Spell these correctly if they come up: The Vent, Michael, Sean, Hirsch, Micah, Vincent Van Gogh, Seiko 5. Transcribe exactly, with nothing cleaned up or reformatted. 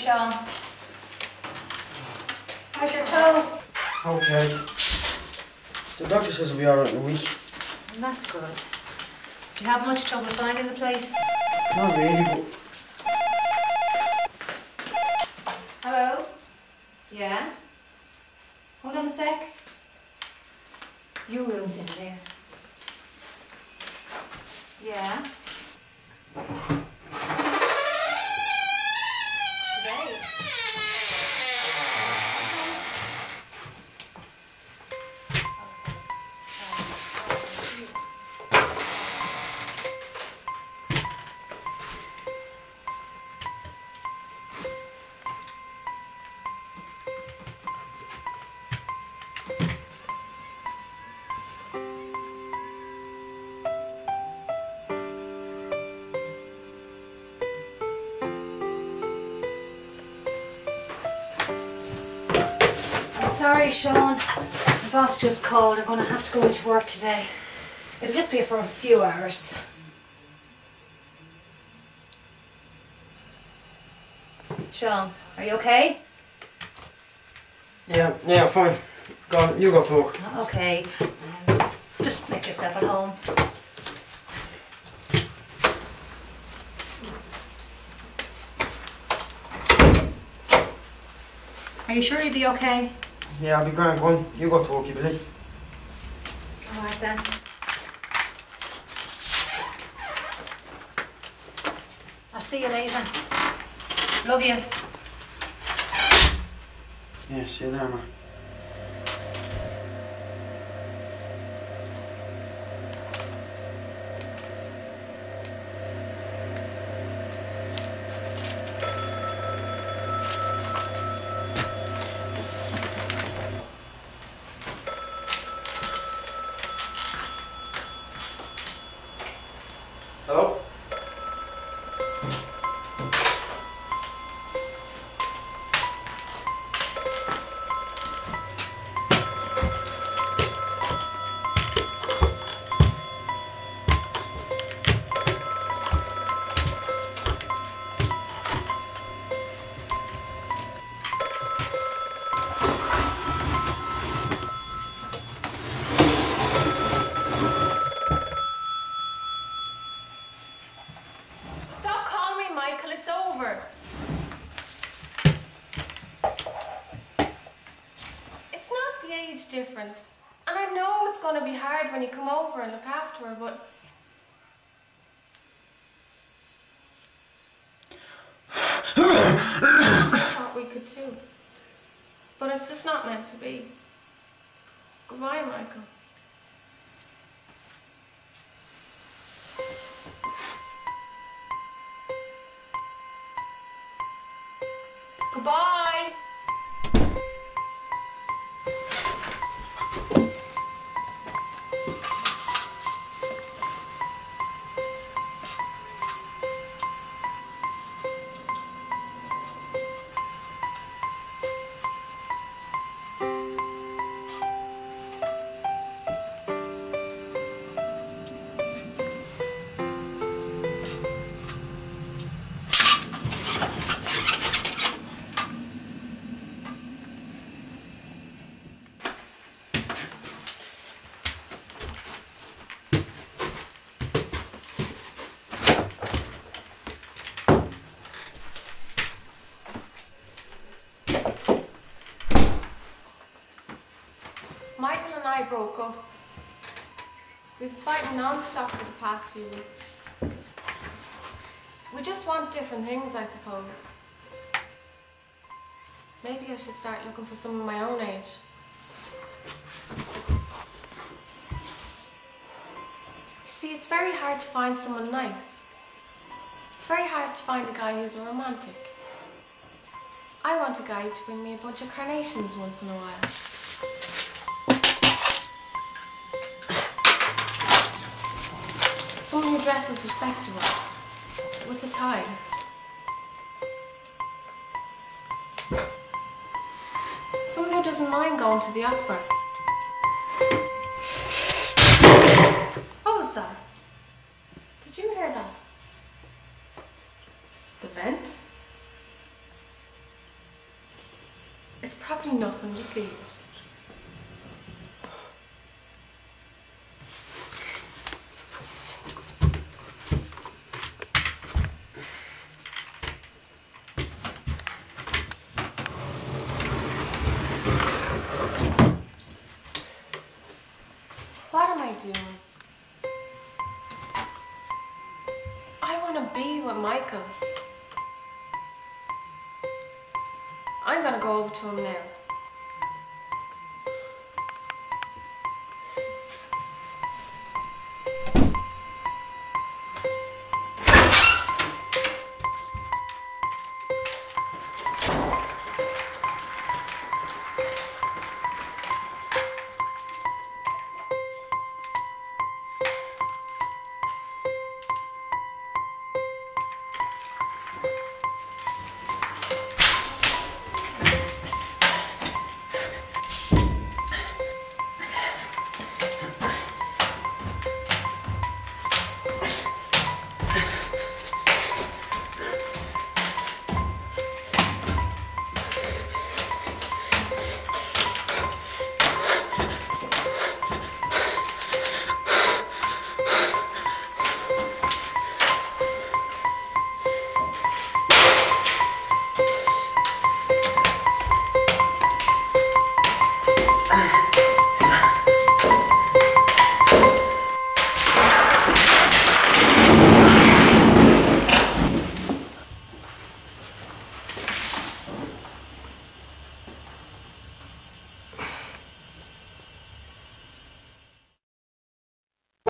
Sean. How's your toe? Okay. The doctor says it'll be alright in a week. And that's good. Did you have much trouble finding the place? Not really, but... Hello? Yeah? Hold on a sec. Your room's in there. Yeah? Today? Sorry, Sean. The boss just called. I'm going to have to go into work today. It'll just be for a few hours. Sean, are you okay? Yeah, yeah, fine. Go on, you go to work. Okay. Um, just make yourself at home. Are you sure you'll be okay? Yeah, I'll be grand. Go on. You go to work, you believe. All right then. I'll see you later. Love you. Yeah, see you there, man. Hello? Michael, it's over. It's not the age difference. And I know it's going to be hard when you come over and look after her, but... I thought we could too. But it's just not meant to be. Goodbye, Michael. Goodbye! Michael and I broke up. We've been fighting non-stop for the past few weeks. We just want different things, I suppose. Maybe I should start looking for someone my own age. See, it's very hard to find someone nice. It's very hard to find a guy who's a romantic. I want a guy to bring me a bunch of carnations once in a while. Someone who dresses respectable, with a tie. Someone who doesn't mind going to the opera. What was that? Did you hear that? The vent? nothing, just leave it. What am I doing? I want to be with Micah. I'm gonna go over to him now.